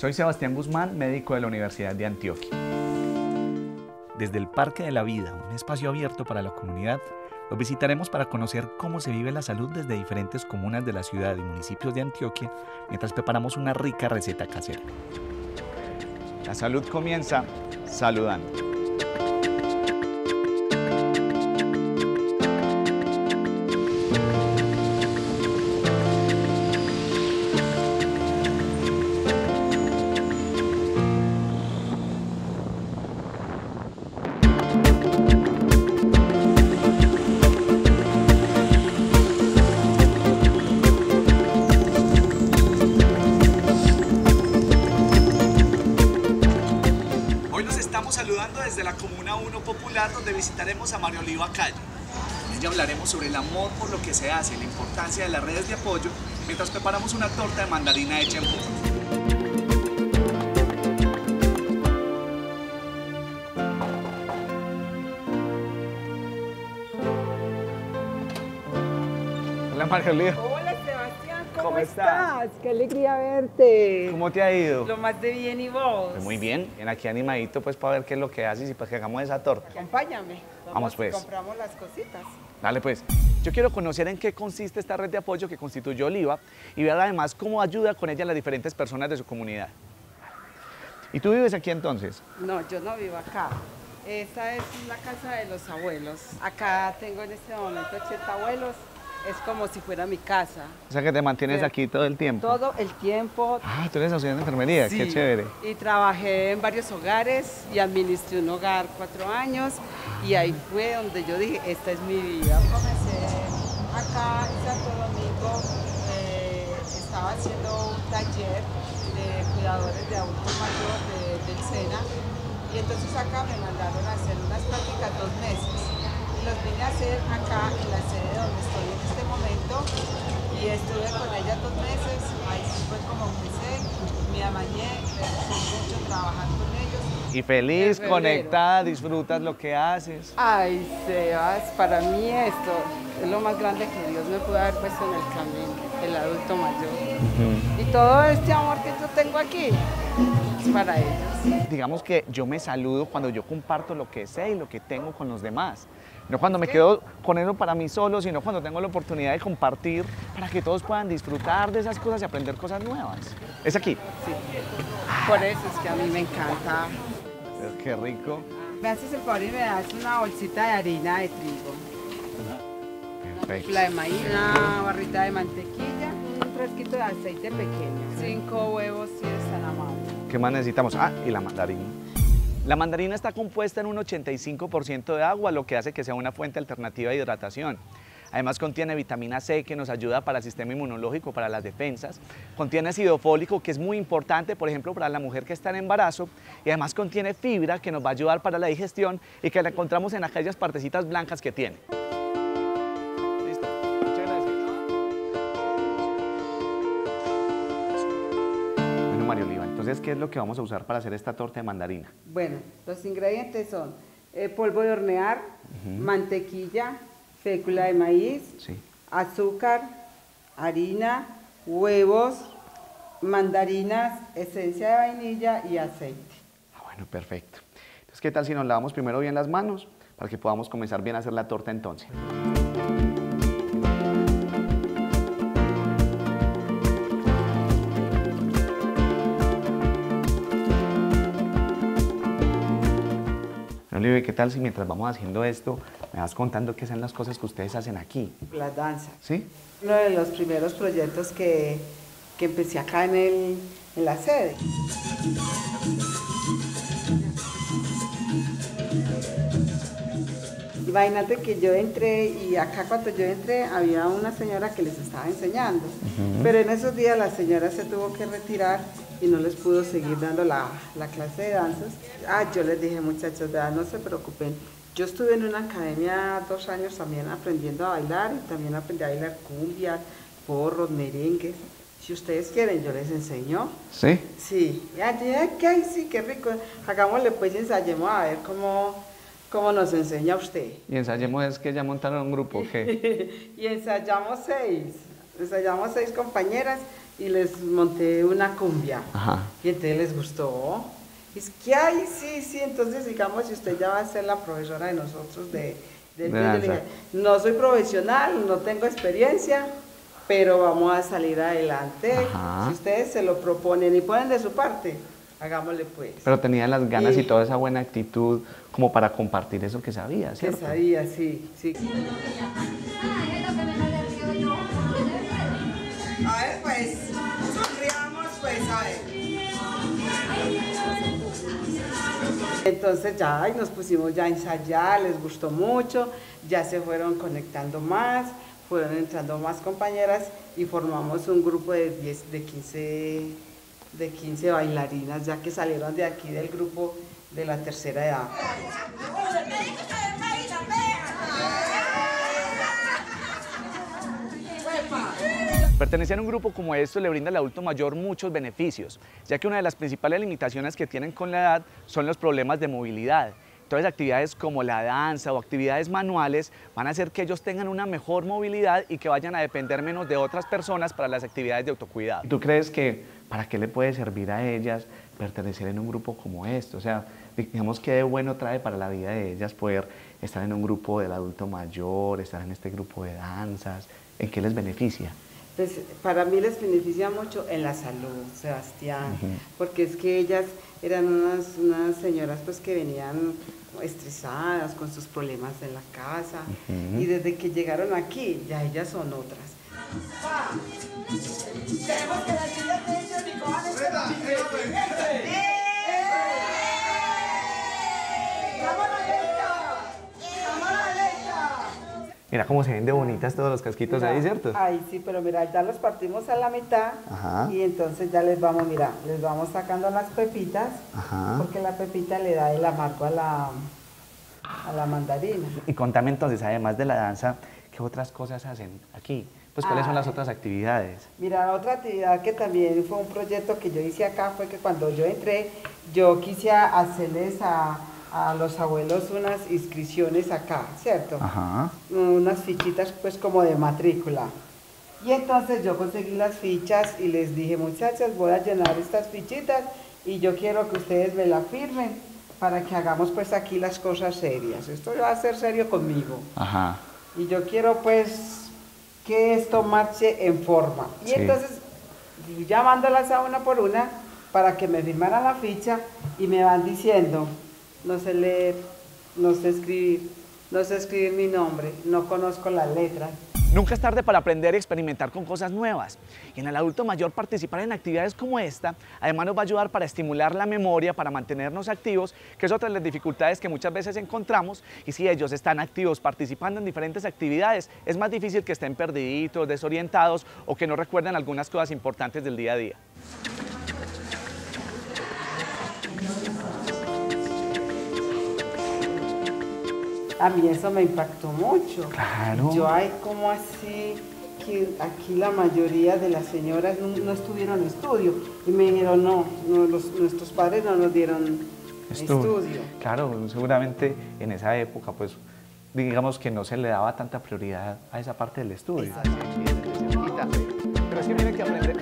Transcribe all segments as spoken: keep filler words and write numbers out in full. Soy Sebastián Guzmán, médico de la Universidad de Antioquia. Desde el Parque de la Vida, un espacio abierto para la comunidad, los visitaremos para conocer cómo se vive la salud desde diferentes comunas de la ciudad y municipios de Antioquia, mientras preparamos una rica receta casera. La salud comienza saludando. Saludando desde la Comuna uno Popular, donde visitaremos a María Oliva Calle. En ella hablaremos sobre el amor por lo que se hace, la importancia de las redes de apoyo, mientras preparamos una torta de mandarina hecha en polvo. Hola María Oliva. Hola Sebastián, ¿cómo, ¿Cómo estás? estás? Qué alegría verte. ¿Cómo te ha ido? Lo más de bien, ¿y vos? Muy bien, aquí animadito pues para ver qué es lo que haces y pues que hagamos esa torta. Acompáñame. Vamos, Vamos pues. Compramos las cositas. Dale pues. Yo quiero conocer en qué consiste esta red de apoyo que constituyó Oliva y ver además cómo ayuda con ella a las diferentes personas de su comunidad. ¿Y tú vives aquí entonces? No, yo no vivo acá. Esta es la casa de los abuelos. Acá tengo en este momento ochenta abuelos. Es como si fuera mi casa. O sea que te mantienes Pero, aquí todo el tiempo. Todo el tiempo. Ah, tú eres auxiliar de enfermería, sí, qué chévere. Y trabajé en varios hogares y administré un hogar cuatro años y ahí fue donde yo dije, esta es mi vida. Comencé acá en Santo Domingo, eh, estaba haciendo un taller de cuidadores de adultos mayores de, del SENA y entonces acá me mandaron a hacer unas prácticas dos meses. Los vine a hacer acá en la sede donde estoy en este momento y estuve con ella dos meses, ahí fue como empecé, me amañé, me gustó mucho trabajar con ellos. Y feliz, conectada, disfrutas lo que haces. Ay, Sebas, para mí esto es lo más grande que Dios me pudo haber puesto en el camino, el adulto mayor. Uh-huh. Y todo este amor que yo tengo aquí es para ellos. Digamos que yo me saludo cuando yo comparto lo que sé y lo que tengo con los demás. No cuando me quedo con eso para mí solo, sino cuando tengo la oportunidad de compartir para que todos puedan disfrutar de esas cosas y aprender cosas nuevas. ¿Es aquí? Sí. Por eso es que a mí me encanta. Pero qué rico. Me haces el favor y me das una bolsita de harina de trigo. Perfecto. La de maíz, una barrita de mantequilla, un frasquito de aceite pequeño, cinco huevos y esta la mano. ¿Qué más necesitamos? Ah, y la mandarina. La mandarina está compuesta en un ochenta y cinco por ciento de agua, lo que hace que sea una fuente alternativa de hidratación. Además contiene vitamina C, que nos ayuda para el sistema inmunológico, para las defensas. Contiene ácido fólico, que es muy importante, por ejemplo, para la mujer que está en embarazo. Y además contiene fibra, que nos va a ayudar para la digestión y que la encontramos en aquellas partecitas blancas que tiene. Entonces, ¿qué es lo que vamos a usar para hacer esta torta de mandarina? Bueno, los ingredientes son eh, polvo de hornear, uh-huh. mantequilla, fécula de maíz, sí. azúcar, harina, huevos, mandarinas, esencia de vainilla y aceite. Ah, bueno, perfecto. Entonces, ¿qué tal si nos lavamos primero bien las manos para que podamos comenzar bien a hacer la torta entonces? Oliva, ¿qué tal si mientras vamos haciendo esto me vas contando qué son las cosas que ustedes hacen aquí? La danza. ¿Sí? Uno de los primeros proyectos que, que empecé acá en, el, en la sede. Imagínate que yo entré y acá cuando yo entré había una señora que les estaba enseñando, uh-huh. pero en esos días la señora se tuvo que retirar y no les pudo seguir dando la, la clase de danzas. Ah, yo les dije, muchachos, ya no se preocupen. Yo estuve en una academia dos años también aprendiendo a bailar y también aprendí a bailar cumbias, porros, merengues. Si ustedes quieren, yo les enseño. ¿Sí? Sí. Ay, ay, sí, qué rico. Hagámosle pues y ensayemos a ver cómo, cómo nos enseña usted. Y ensayemos es que ya montaron un grupo, ¿qué? Y ensayamos seis. Ensayamos seis compañeras. y les monté una cumbia. Ajá. Y entonces les gustó. Es que, ay, sí, sí, entonces digamos, si usted ya va a ser la profesora de nosotros de... de, de, de, de no soy profesional, no tengo experiencia, pero vamos a salir adelante. Ajá. Si ustedes se lo proponen y ponen de su parte, hagámosle pues. Pero tenía las ganas y, y toda esa buena actitud como para compartir eso que sabía, ¿cierto? Que sabía, sí, sí. A ver, pues, sonriamos, pues, a ver. Entonces ya nos pusimos ya a ensayar, les gustó mucho, ya se fueron conectando más, fueron entrando más compañeras y formamos un grupo de, diez, de, quince, de quince bailarinas ya que salieron de aquí del grupo de la tercera edad. Pertenecer a un grupo como esto le brinda al adulto mayor muchos beneficios, ya que una de las principales limitaciones que tienen con la edad son los problemas de movilidad. Entonces, actividades como la danza o actividades manuales van a hacer que ellos tengan una mejor movilidad y que vayan a depender menos de otras personas para las actividades de autocuidado. ¿Tú crees que para qué le puede servir a ellas pertenecer en un grupo como este? O sea, digamos que de bueno trae para la vida de ellas poder estar en un grupo del adulto mayor, estar en este grupo de danzas, ¿en qué les beneficia? Pues para mí les beneficia mucho en la salud, Sebastián, uh-huh. porque es que ellas eran unas, unas señoras pues que venían estresadas con sus problemas en la casa uh-huh. y desde que llegaron aquí ya ellas son otras. Mira cómo se ven de bonitas todos los casquitos mira, ahí, ¿cierto? Ay, sí, pero mira, ya los partimos a la mitad. Ajá. Y entonces ya les vamos, mira, les vamos sacando las pepitas. Ajá. Porque la pepita le da el amargo a la, a la mandarina. Y contame entonces, además de la danza, ¿qué otras cosas hacen aquí? Pues, ¿cuáles ay. son las otras actividades? Mira, otra actividad que también fue un proyecto que yo hice acá fue que cuando yo entré, yo quise hacerles a... a los abuelos unas inscripciones acá, ¿cierto? Ajá. Unas fichitas pues como de matrícula. Y entonces yo conseguí las fichas y les dije, muchachas, voy a llenar estas fichitas y yo quiero que ustedes me la firmen para que hagamos pues aquí las cosas serias. Esto va a ser serio conmigo. Ajá. Y yo quiero pues que esto marche en forma. Y sí. entonces, llamándolas a una por una para que me firmaran la ficha y me van diciendo... No sé leer, no sé escribir, no sé escribir mi nombre, no conozco las letras. Nunca es tarde para aprender y experimentar con cosas nuevas. Y en el adulto mayor participar en actividades como esta, además nos va a ayudar para estimular la memoria, para mantenernos activos, que es otra de las dificultades que muchas veces encontramos. Y si ellos están activos participando en diferentes actividades, es más difícil que estén perdiditos, desorientados o que no recuerden algunas cosas importantes del día a día. A mí eso me impactó mucho. Claro. Yo, ay, ¿cómo así? Que aquí la mayoría de las señoras no, no estuvieron en estudio. Y me dijeron, no, no los, nuestros padres no nos dieron estudio. estudio. Claro, seguramente en esa época, pues, digamos que no se le daba tanta prioridad a esa parte del estudio. Pero es que tienen que aprender,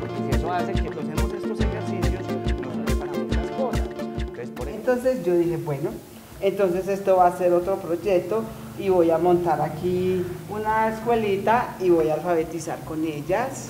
porque eso hace que los estos ejercicios nos sirven para otras cosas. Entonces, por eso... Entonces yo dije, bueno... Entonces esto va a ser otro proyecto y voy a montar aquí una escuelita y voy a alfabetizar con ellas.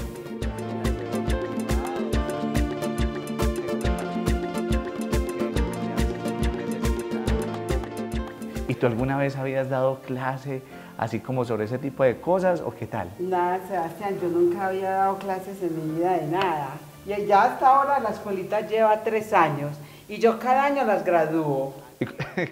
¿Y tú alguna vez habías dado clase así como sobre ese tipo de cosas o qué tal? Nada, Sebastián, yo nunca había dado clases en mi vida de nada. Y ya hasta ahora la escuelita lleva tres años y yo cada año las gradúo.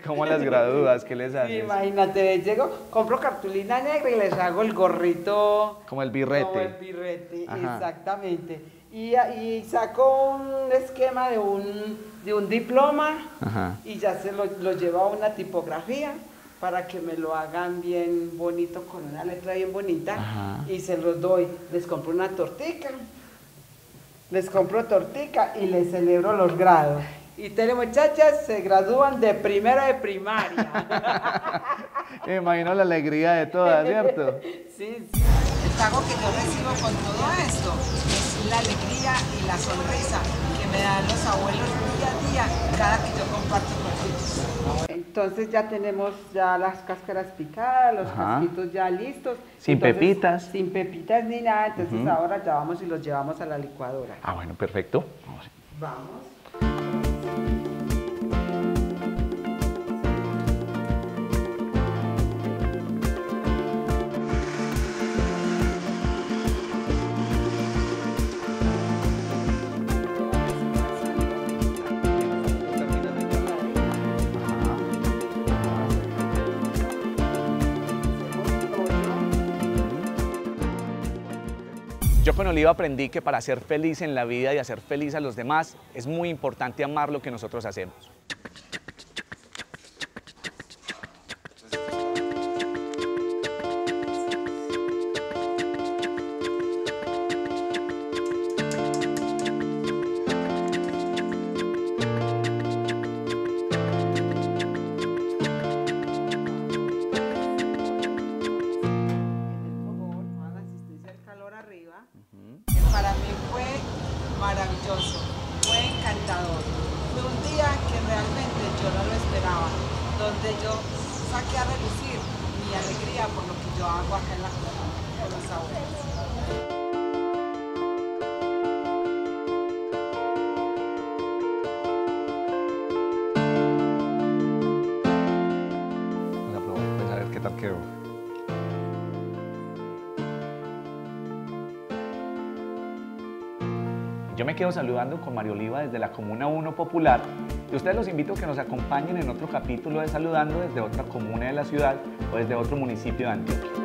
¿Cómo las gradúas? ¿Qué les haces? Imagínate, llego, compro cartulina negra y les hago el gorrito. Como el birrete. Como el birrete, ajá. Exactamente. Y, y saco un esquema de un, de un diploma ajá. y ya se lo, lo llevo a una tipografía para que me lo hagan bien bonito, con una letra bien bonita ajá. y se los doy. Les compro una tortica, les compro tortica y les celebro los grados. Y tele muchachas se gradúan de primero de primaria. Me imagino la alegría de todas, ¿cierto? Sí, sí. pago que yo recibo con todo esto es la alegría y la sonrisa que me dan los abuelos día a día cada que yo comparto con ellos. Entonces ya tenemos ya las cáscaras picadas, los casquitos ya listos. Sin entonces, pepitas. Sin pepitas ni nada, entonces uh-huh. ahora ya vamos y los llevamos a la licuadora. Ah, bueno, perfecto. Vamos. Vamos. Yo con Oliva aprendí que para ser feliz en la vida y hacer feliz a los demás es muy importante amar lo que nosotros hacemos. Para mí fue maravilloso, fue encantador. Fue un día que realmente yo no lo esperaba, donde yo saqué a relucir mi alegría por lo que yo hago acá en la comuna con los abuelos. Yo me quedo saludando con María Oliva desde la Comuna uno Popular y ustedes los invito a que nos acompañen en otro capítulo de Saludando desde otra comuna de la ciudad o desde otro municipio de Antioquia.